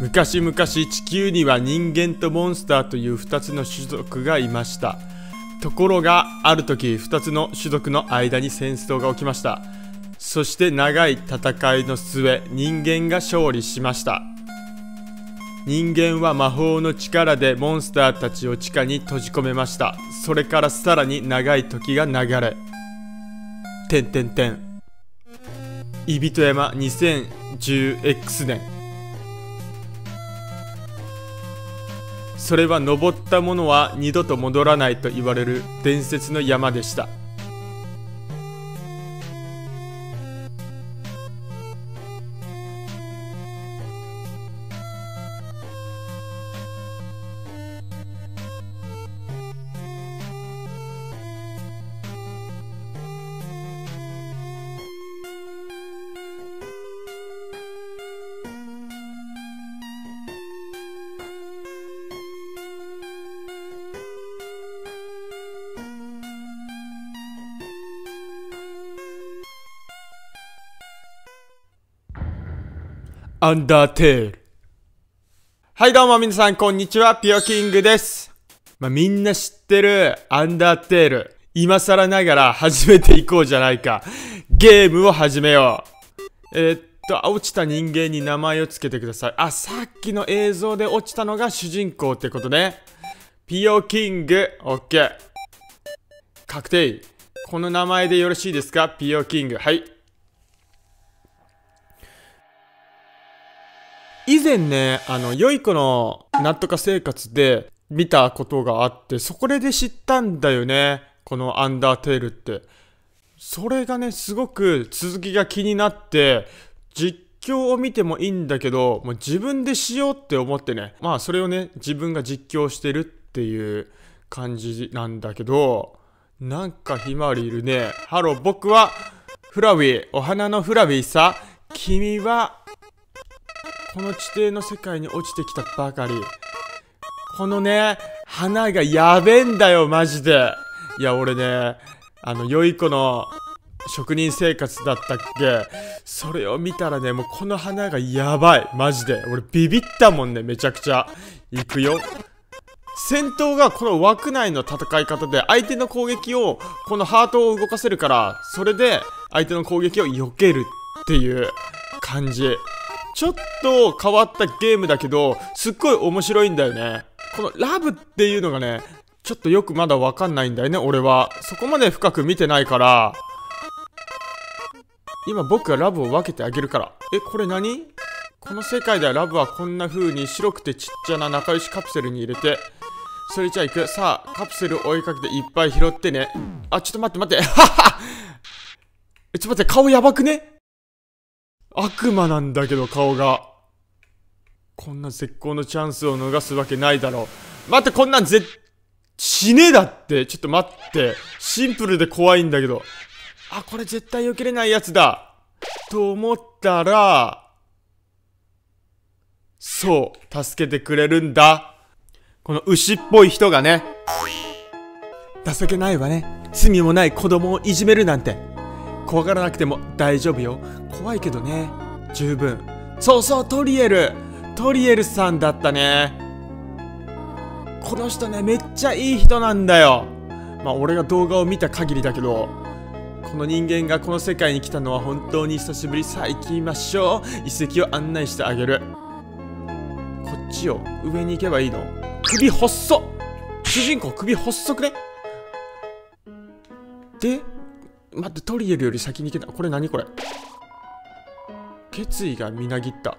昔々地球には人間とモンスターという2つの種族がいました。ところがある時、2つの種族の間に戦争が起きました。そして長い戦いの末、人間が勝利しました。人間は魔法の力でモンスターたちを地下に閉じ込めました。それからさらに長い時が流れイビト山 2010X 年。それは登った者は二度と戻らないと言われる伝説の山でした。アンダーテール。はいどうも皆さんこんにちは、ピオキングです。みんな知ってるアンダーテール。今更ながら始めていこうじゃないか。ゲームを始めよう。落ちた人間に名前をつけてください。あ、さっきの映像で落ちたのが主人公ってことね。ピオキング、オッケー。確定。この名前でよろしいですか、ピオキング。はい。以前ね、良い子のなんとか生活で見たことがあって、そこで知ったんだよね。このアンダーテールって。それがね、すごく続きが気になって、実況を見てもいいんだけど、もう自分でしようって思ってね。まあそれをね、自分が実況してるっていう感じなんだけど、なんかひまわりいるね。ハロー、僕はフラウィー。お花のフラウィーさ。君は、この地底の世界に落ちてきたばかり。このね、花がやべえんだよ、マジで。いや、俺ね、良い子の職人生活だったっけ。それを見たらね、もうこの花がやばい、マジで。俺ビビったもんね、めちゃくちゃ。行くよ。戦闘がこの枠内の戦い方で、相手の攻撃を、このハートを動かせるから、それで相手の攻撃を避けるっていう感じ。ちょっと変わったゲームだけど、すっごい面白いんだよね。このラブっていうのがね、ちょっとよくまだわかんないんだよね、俺は。そこまで深く見てないから。今僕がラブを分けてあげるから。え、これ何？この世界ではラブはこんな風に白くてちっちゃな仲良しカプセルに入れて。それじゃあ行く。さあ、カプセルを追いかけていっぱい拾ってね。あ、ちょっと待って待って。はは！え、ちょっと待って、顔やばくね？悪魔なんだけど、顔が。こんな絶好のチャンスを逃すわけないだろう。待って、こんなん死ねだって。ちょっと待って。シンプルで怖いんだけど。あ、これ絶対避けれないやつだ。と思ったら、そう、助けてくれるんだ。この牛っぽい人がね。情けないわね。罪もない子供をいじめるなんて。怖がらなくても大丈夫よ。怖いけどね、十分。そうそう、トリエルさんだったね。この人ね、めっちゃいい人なんだよ。まあ俺が動画を見た限りだけど、この人間がこの世界に来たのは本当に久しぶり。さあ行きましょう。遺跡を案内してあげる。こっちを上に行けばいいの。首細っ。主人公首細くね。で待って、トリエルより先に行けた。これ何これ。決意がみなぎった。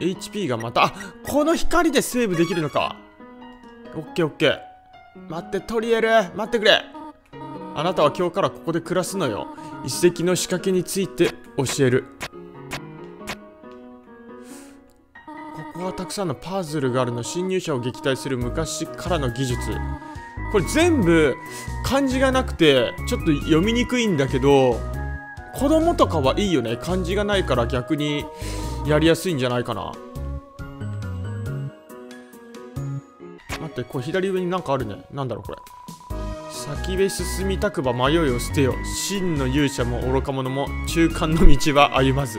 HP がまた、あ、この光でセーブできるのか。オッケーオッケー。待って、トリエル待ってくれ。あなたは今日からここで暮らすのよ。遺跡の仕掛けについて教える。ここはたくさんのパズルがあるの。侵入者を撃退する昔からの技術。これ全部漢字がなくてちょっと読みにくいんだけど、子供とかはいいよね。漢字がないから逆にやりやすいんじゃないかな。待って、これ左上になんかあるね。なんだろうこれ。先へ進みたくば迷いを捨てよ。真の勇者も愚か者も中間の道は歩まず。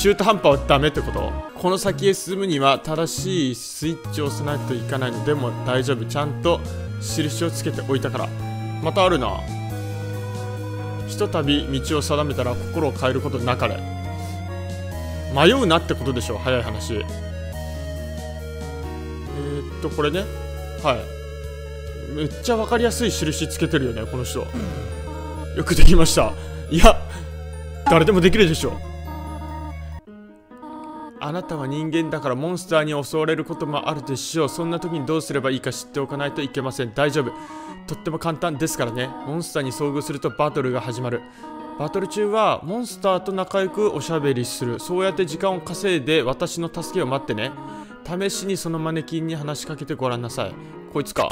中途半端はダメってこと？この先へ進むには正しいスイッチを押さないといかないのでも大丈夫。ちゃんと印をつけておいたから。またあるな。ひとたび道を定めたら心を変えることなかれ。迷うなってことでしょ、早い話。これね、はい。めっちゃ分かりやすい印つけてるよね、この人。よくできました。いや、誰でもできるでしょ。あなたは人間だからモンスターに襲われることもあるでしょう。そんな時にどうすればいいか知っておかないといけません。大丈夫。とっても簡単ですからね。モンスターに遭遇するとバトルが始まる。バトル中はモンスターと仲良くおしゃべりする。そうやって時間を稼いで私の助けを待ってね。試しにそのマネキンに話しかけてごらんなさい。こいつか。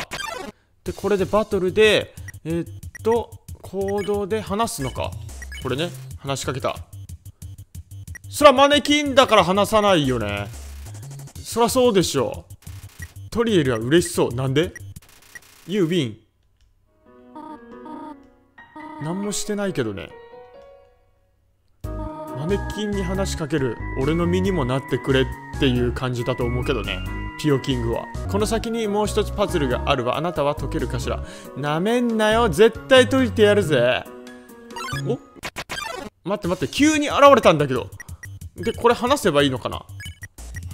で、これでバトルで、行動で話すのか。これね、話しかけた。そらマネキンだから話さないよね。そらそうでしょう。トリエルは嬉しそう。なんで？ You win。 何もしてないけどね。マネキンに話しかける。俺の身にもなってくれっていう感じだと思うけどね、ピオキングは。この先にもう一つパズルがあるわ。あなたは解けるかしら。なめんなよ、絶対解いてやるぜ。お、待って待って、急に現れたんだけど。で、これ話せばいいのかな。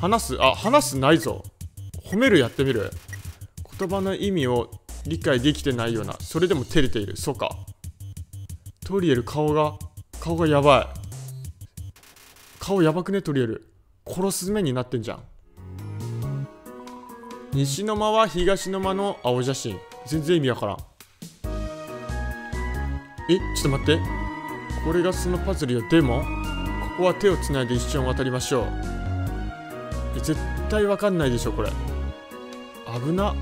話す、あ、話すないぞ。褒めるやってみる。言葉の意味を理解できてないような。それでも照れている。そうか。トリエル、顔がやばい。顔やばくね、トリエル。殺す目になってんじゃん。西の間は東の間の青写真。全然意味わからん。え、ちょっと待って。これがそのパズルよ。でも、ここは手をつないで一瞬渡りましょう。絶対わかんないでしょ、これ。危な。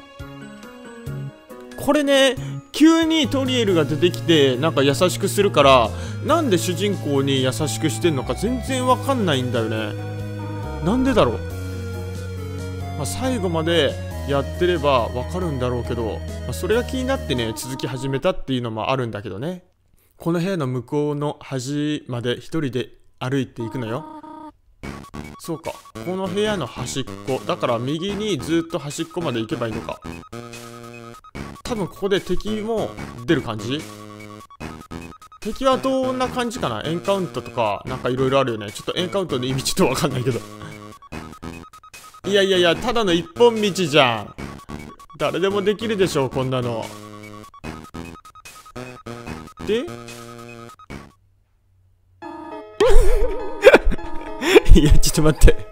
これね、急にトリエルが出てきて、なんか優しくするから、なんで主人公に優しくしてんのか全然わかんないんだよね。なんでだろう。まあ、最後までやってればわかるんだろうけど、まあ、それが気になってね、続き始めたっていうのもあるんだけどね。この部屋の向こうの端まで一人で歩いていくのよ。そうか、この部屋の端っこだから右にずっと端っこまで行けばいいのか。多分ここで敵も出る感じ。敵はどんな感じかな。エンカウントとかなんかいろいろあるよね。ちょっとエンカウントの意味ちょっとわかんないけど。いやいやいや、ただの一本道じゃん。誰でもできるでしょう、こんなの。でいや、ちょっと待って。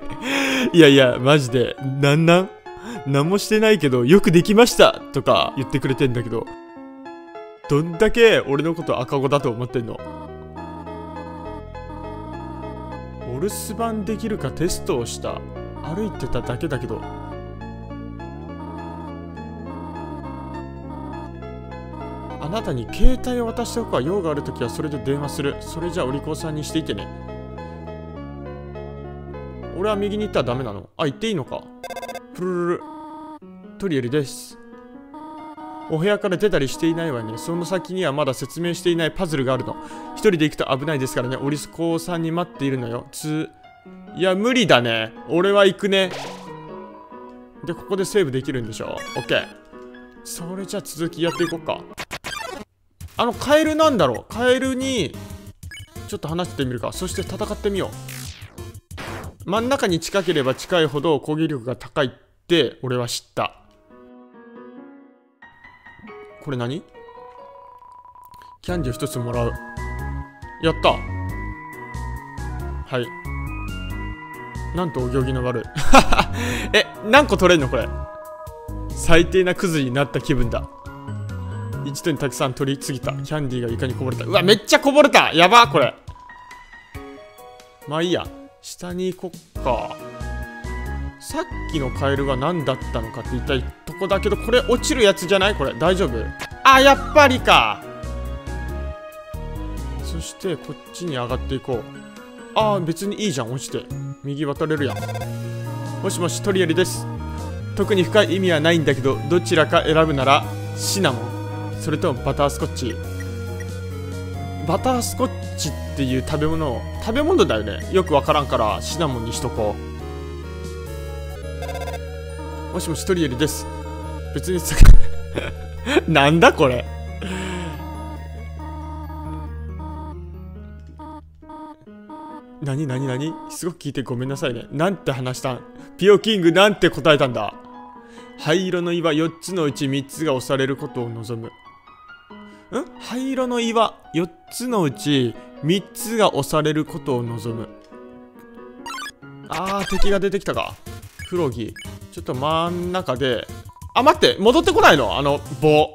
いやいや、マジで。なんもしてないけど、よくできましたとか言ってくれてんだけど。どんだけ俺のこと赤子だと思ってんの。お留守番できるかテストをした。歩いてただけだけど。あなたに携帯を渡しておくわ。用があるときはそれで電話する。それじゃあお利口さんにしていてね。俺は右に行ったらダメなの。あ、行っていいのか。プルルル。トリエルです。お部屋から出たりしていないわね。その先にはまだ説明していないパズルがあるの。一人で行くと危ないですからね。お利口さんに待っているのよ。いや、無理だね。俺は行くね。で、ここでセーブできるんでしょ。オッケー。それじゃあ続きやっていこうか。カエルなんだろう。カエルに、ちょっと話してみるか。そして戦ってみよう。真ん中に近ければ近いほど攻撃力が高いって、俺は知った。これ何？キャンディを一つもらう。やった。はい。なんとお行儀の悪い。え、何個取れんのこれ。最低なクズになった気分だ。一度にたくさん取りすぎた。キャンディーが床にこぼれた。うわ、めっちゃこぼれた。やばー、これ。まあいいや。下に行こっか。さっきのカエルが何だったのかって一体とこだけど、これ落ちるやつじゃない？これ大丈夫？あ、やっぱりか。そしてこっちに上がっていこう。ああ、別にいいじゃん、落ちて。右渡れるやん。もしもし、トリエルです。特に深い意味はないんだけど、どちらか選ぶなら、シナモン、それともバタースコッチ。バタースコッチってっていう食べ物だよね。よくわからんからシナモンにしとこう。もしもし、トリエルです。別になんだこれ。何すごく聞いてごめんなさいね。なんて話したん？ピオキングなんて答えたんだ。灰色の岩4つのうち3つが押されることを望む。灰色の岩4つのうち3つが押されることを望む。あー、敵が出てきたか。フロギー。ちょっと真ん中で。あ、待って、戻ってこないの？あの棒。よ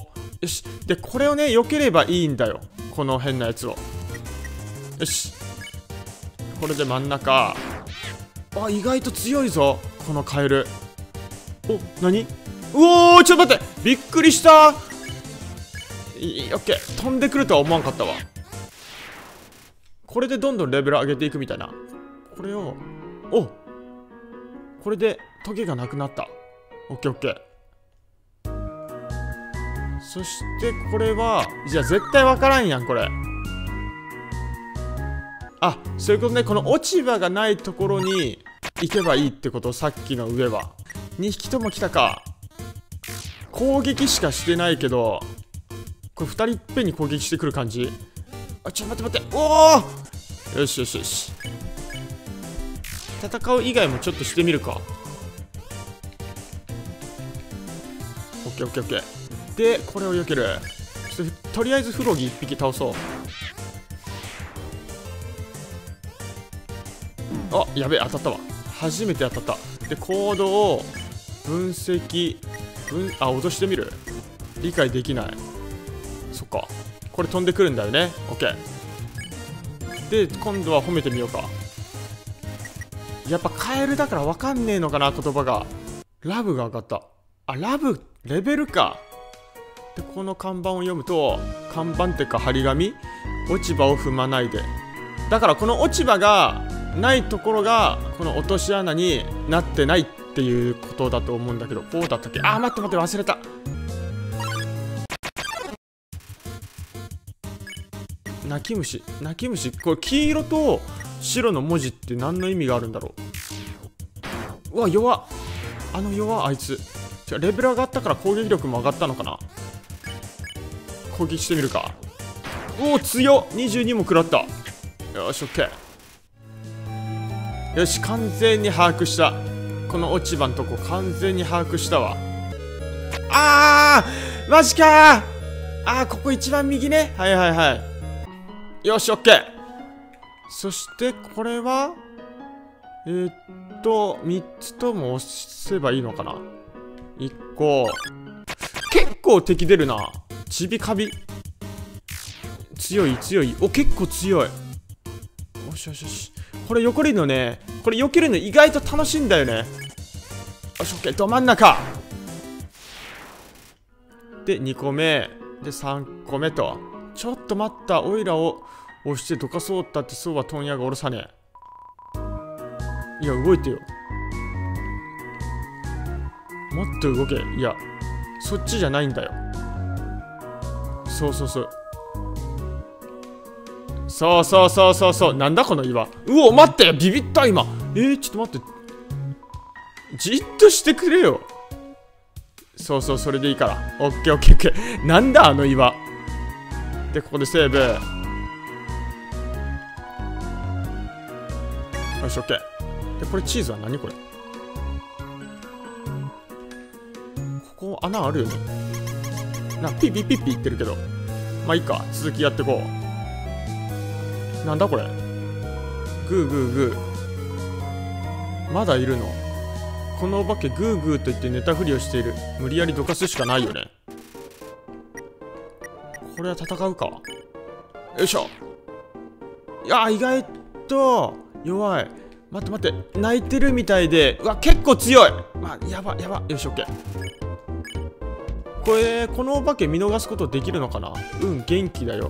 し。で、これをね、避ければいいんだよ。この変なやつを。よし。これで真ん中。あ、意外と強いぞこのカエル。お、何？うおー、ちょっと待って、びっくりした。オッケー、飛んでくるとは思わんかったわ。これでどんどんレベル上げていくみたいな。これを、お、これでトゲがなくなった。オッケーオッケー。そしてこれはじゃあ絶対わからんやんこれ。あ、そういうことね。この落ち葉がないところに行けばいいってこと。さっきの上は2匹とも来たか。攻撃しかしてないけど、これ2人いっぺんに攻撃してくる感じ。あ、ちょっと待って待って。おお、よしよしよし。戦う以外もちょっとしてみるか。 OKOKOK で、これを避ける。ちょっととりあえずフロギ1匹倒そう。あ、やべえ、当たったわ。初めて当たった。で、行動を分析、あ、脅してみる。理解できない。そっか、これ飛んでくるんだよね。オッケー。で、今度は褒めてみようか。やっぱカエルだから分かんねえのかな、言葉が。ラブが上がった。あ、ラブレベルか。で、この看板を読むと、看板ってか張り紙、落ち葉を踏まないで。だからこの落ち葉がないところがこの落とし穴になってないっていうことだと思うんだけど、こうだったっけ。あー、待って待って、忘れた。泣き虫。これ黄色と白の文字って何の意味があるんだろう。うわ、弱っ。あの弱、あいつ。違う、レベル上がったから攻撃力も上がったのかな。攻撃してみるか。おお、強っ。22も食らった。よし、オッケー。よし、完全に把握した。この落ち葉のとこ完全に把握したわ。あー、マジかー。あー、ここ一番右ね。はいはいはい。よし、オッケー。そしてこれは3つとも押せばいいのかな。1個。結構敵出るな。ちびかび強い。お、結構強い。よしよしよし。これ避けるのね。これ避けるの意外と楽しいんだよね。よし、オッケー。ど真ん中で2個目で3個目と。ちょっと待った、オイラを押してどかそうったってそうは問屋がおろさねえ。いや、動いてよ、もっと動け。いや、そっちじゃないんだよ。そう。なんだこの岩。うお、待って、ビビった今。ちょっと待って、じっとしてくれよ。そう、それでいいから。オッケーオッケーオッケー。なんだあの岩。で、ここでセーブ。よし、オッケー。で、これチーズは何これ。ここ穴あるよね。なんかピピピピ言ってるけど、まあいいか、続きやってこう。なんだこれ。グー。まだいるのこのお化け。グーと言って寝たふりをしている。無理やりどかすしかないよね。これは戦うか。よいしょ。いや、意外と弱い。待って、泣いてるみたいで。うわ、結構強い。まあ、やば。よし、オッケー。このお化け見逃すことできるのかな。うん、元気だよ。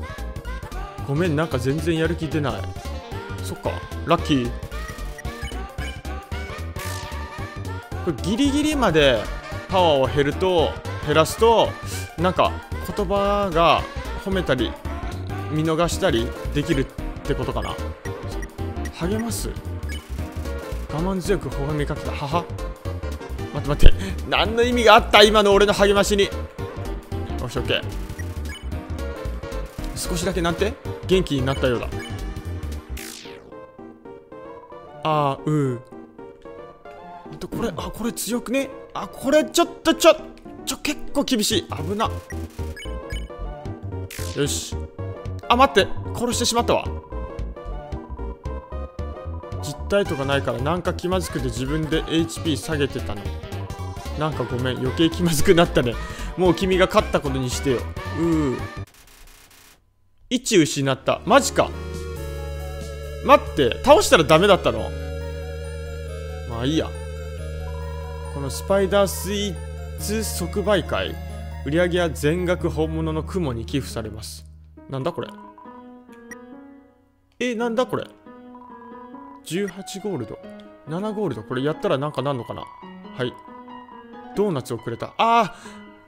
ごめん、なんか全然やる気出ない。そっか、ラッキー。これギリギリまでパワーを減らすとなんか言葉が褒めたり見逃したりできるってことかな。励ます我慢強く微笑みかけた母。待って待って、何の意味があった今の俺の励ましに。オッケーオッケー。少しだけなんて元気になったようだ。あーうー。あとこれ、あ、これ強くね。あ、これちょっと結構厳しい。危な。よし。あ、待って、殺してしまったわ。実体とかないからなんか気まずくて自分で HP 下げてたの。なんかごめん、余計気まずくなったね。もう君が勝ったことにしてよ。うー。1失った。マジか。待って、倒したらダメだったの？まあいいや。このスパイダースイーツ即売会、売り上げは全額本物のクモに寄付されます。なんだこれ。なんだこれ。18ゴールド、7ゴールド。これやったらなんかなんのかな。はい、ドーナツをくれた。あ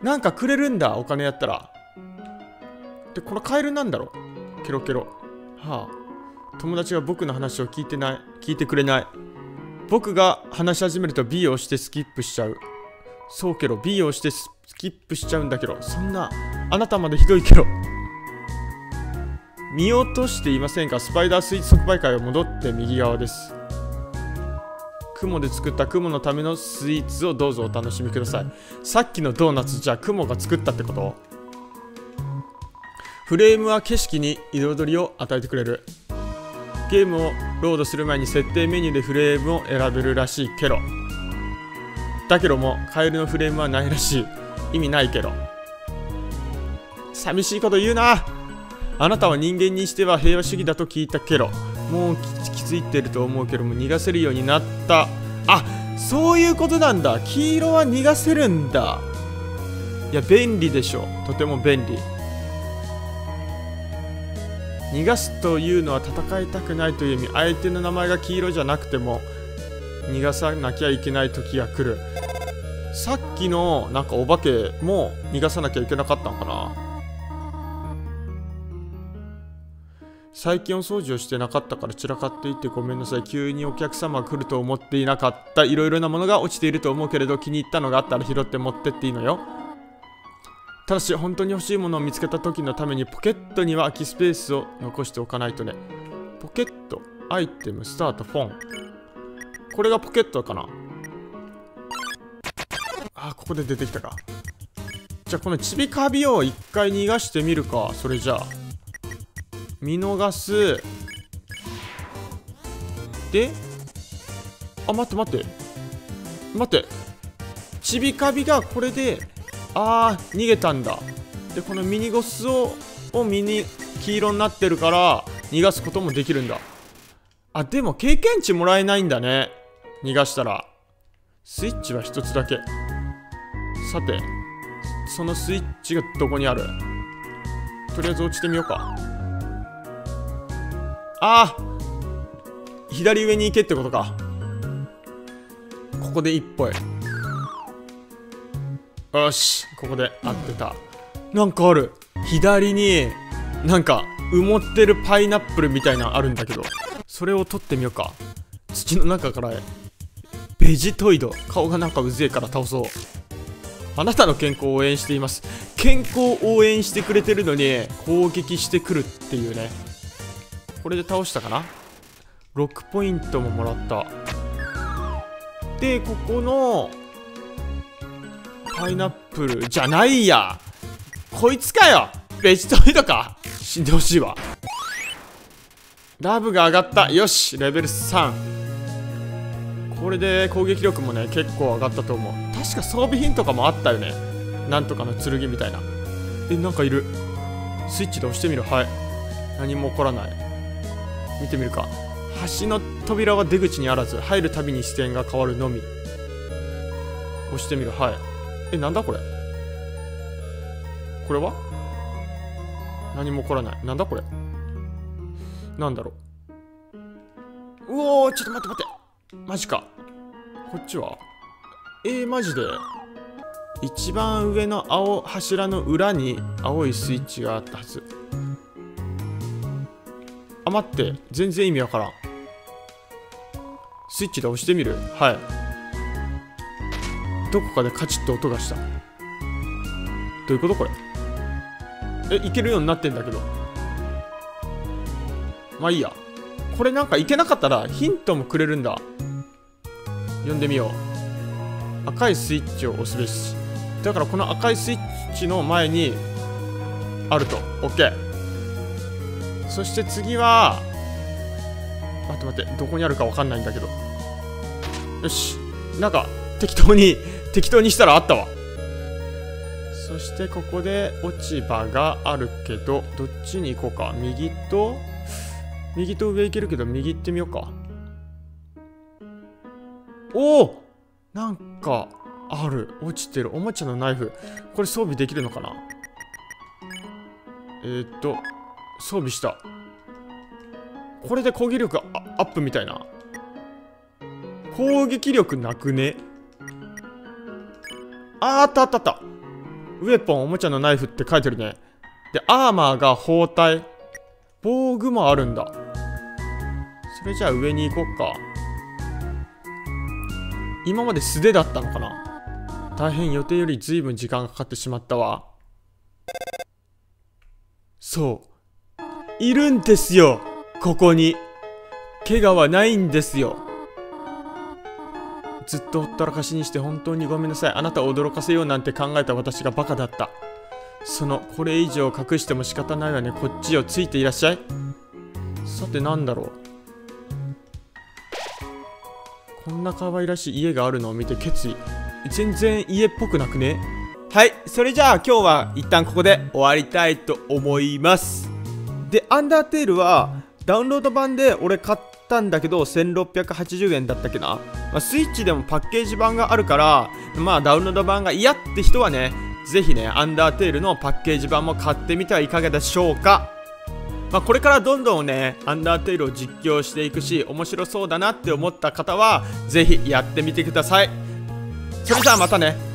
ー、なんかくれるんだ、お金やったら。で、このカエルなんだろう。ケロケロ。はあ、友達が僕の話を聞いてくれない。僕が話し始めると B を押してスキップしちゃう。そうけど B を押してスキップしちゃうんだけど。そんな、あなたまでひどいけど。見落としていませんか。スパイダースイーツ即売会を戻って右側です。雲で作った雲のためのスイーツをどうぞお楽しみください。さっきのドーナツじゃあ雲が作ったってこと。フレームは景色に彩りを与えてくれる。ゲームをロードする前に設定メニューでフレームを選べるらしいけど。だけどもカエルのフレームはないらしい。意味ないけど。寂しいこと言うな。あなたは人間にしては平和主義だと聞いたけど。もう気づいてると思うけども逃がせるようになった。あ、そういうことなんだ。黄色は逃がせるんだ。いや便利でしょ。とても便利。逃がすというのは戦いたくないという意味。相手の名前が黄色じゃなくても逃がさなきゃいけない時が来る。さっきのなんかお化けも逃がさなきゃいけなかったのかな。最近お掃除をしてなかったから散らかっていてごめんなさい。急にお客様が来ると思っていなかった。いろいろなものが落ちていると思うけれど気に入ったのがあったら拾って持ってっていいのよ。ただし本当に欲しいものを見つけた時のためにポケットには空きスペースを残しておかないとね。ポケット、アイテム、スタート、フォン。これがポケットかな。あ、ここで出てきたか。じゃあこのちびカビを一回逃がしてみるか。それじゃあ見逃す。で、あ、待って待って待って、ちびカビがこれで、あー、逃げたんだ。で、このミニゴスをミニ黄色になってるから逃がすこともできるんだ。あ、でも経験値もらえないんだね、逃がしたら。スイッチは1つだけ。さて、そのスイッチがどこにある。とりあえず落ちてみようか。あー、左上に行けってことか。ここで一歩へ。よし、ここで合ってた。なんかある。左になんか埋もってるパイナップルみたいなのあるんだけど、それを取ってみようか。土の中から。ベジトイド。顔がなんかうぜえから倒そう。あなたの健康を応援しています。健康を応援してくれてるのに攻撃してくるっていうね。これで倒したかな。6ポイントももらった。で、ここのパイナップルじゃないや。こいつかよ。ベジトイドか。死んでほしいわ。ラブが上がった。よし、レベル3。これで攻撃力もね結構上がったと思う。確か装備品とかもあったよね。なんとかの剣みたいな。なんかいる。スイッチで押してみる。はい、何も起こらない。見てみるか。橋の扉は出口にあらず、入るたびに視点が変わるのみ。押してみる。はい、なんだこれ。これは何も起こらない。なんだこれ。なんだろう。うおー、ちょっと待って待って、マジか。こっちはマジで一番上の青柱の裏に青いスイッチがあったはず。あ、待って。全然意味わからん。スイッチで押してみる。はい。どこかでカチッと音がした。どういうことこれ。いけるようになってんだけど。まあいいや。これなんかいけなかったらヒントもくれるんだ。読んでみよう。赤いスイッチを押すべし。だからこの赤いスイッチの前にあると。OK。そして次は、待って、どこにあるかわかんないんだけど。よし。なんか適当にしたらあったわ。そしてここで落ち葉があるけど、どっちに行こうか。右と上行けるけど、右行ってみようか。おお、なんかある。落ちてるおもちゃのナイフ。これ装備できるのかな。装備した。これで攻撃力アップみたいな。攻撃力なくね。あったあったあった。ウェポンおもちゃのナイフって書いてるね。でアーマーが包帯、防具もあるんだ。それじゃあ上に行こっか。今まで素手だったのかな。大変予定より随分時間がかかってしまったわ。そう。いるんですよ。ここに。怪我はないんですよ。ずっとほったらかしにして本当にごめんなさい。あなたを驚かせようなんて考えた私がバカだった。これ以上隠しても仕方ないわね。こっちをついていらっしゃい。さてなんだろう。こんな可愛らしい家があるのを見て決意。全然家っぽくなくね。はい、それじゃあ今日は一旦ここで終わりたいと思います。で、アンダーテールはダウンロード版で俺買ったんだけど、1680円だったっけな。スイッチでもパッケージ版があるから、ダウンロード版が嫌って人はね、ぜひね、アンダーテールのパッケージ版も買ってみてはいかがでしょうか。これからどんどんね、アンダーテールを実況していくし、面白そうだなって思った方は、ぜひやってみてください。それじゃあまたね。